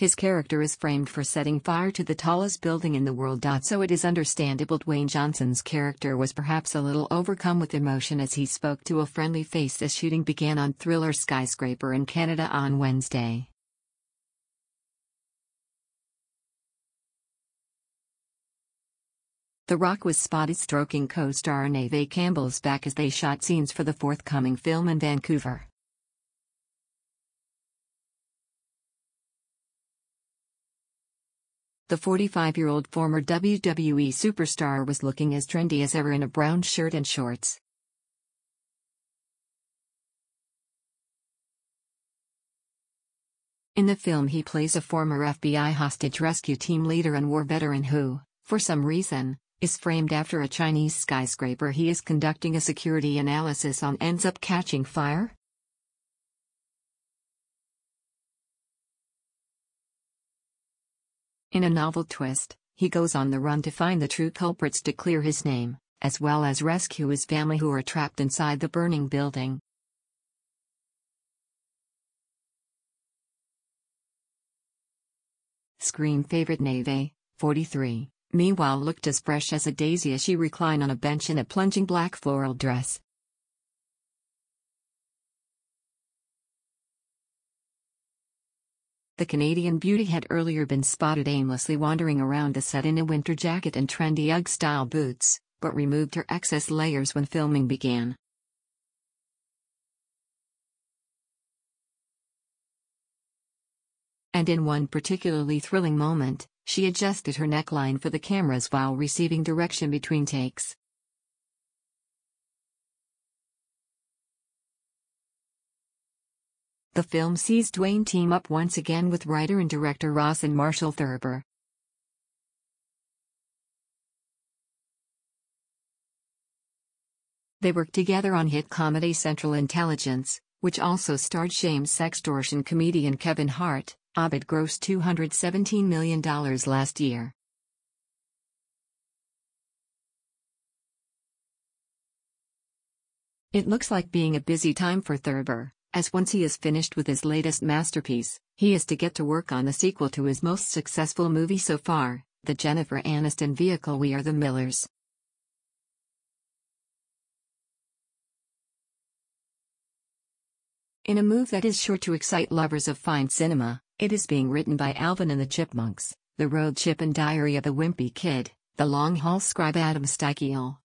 his character is framed for setting fire to the tallest building in the world. So it is understandable Dwayne Johnson's character was perhaps a little overcome with emotion as he spoke to a friendly face as shooting began on thriller Skyscraper in Canada on Wednesday. The Rock was spotted stroking co-star Neve Campbell's back as they shot scenes for the forthcoming film in Vancouver. The 45-year-old former WWE superstar was looking as trendy as ever in a brown shirt and shorts. In the film he plays a former FBI hostage rescue team leader and war veteran who, for some reason, is framed after a Chinese skyscraper he is conducting a security analysis on ends up catching fire. In a novel twist, he goes on the run to find the true culprits to clear his name, as well as rescue his family who are trapped inside the burning building. Scream favorite Neve, 43. Meanwhile looked as fresh as a daisy as she reclined on a bench in a plunging black floral dress. The Canadian beauty had earlier been spotted aimlessly wandering around the set in a winter jacket and trendy Ugg-style boots, but removed her excess layers when filming began. And in one particularly thrilling moment, she adjusted her neckline for the cameras while receiving direction between takes. The film sees Dwayne team up once again with writer and director Rawson Marshall Thurber. They worked together on hit comedy Central Intelligence, which also starred shamed sextortion comedian Kevin Hart. It grossed $217 million last year. It looks like being a busy time for Thurber, as once he is finished with his latest masterpiece, he is to get to work on the sequel to his most successful movie so far, the Jennifer Aniston vehicle We Are the Millers. In a move that is sure to excite lovers of fine cinema, it is being written by Alvin and the Chipmunks, The Road Chip and Diary of a Wimpy Kid, The Long Haul scribe Adam Sztykiel,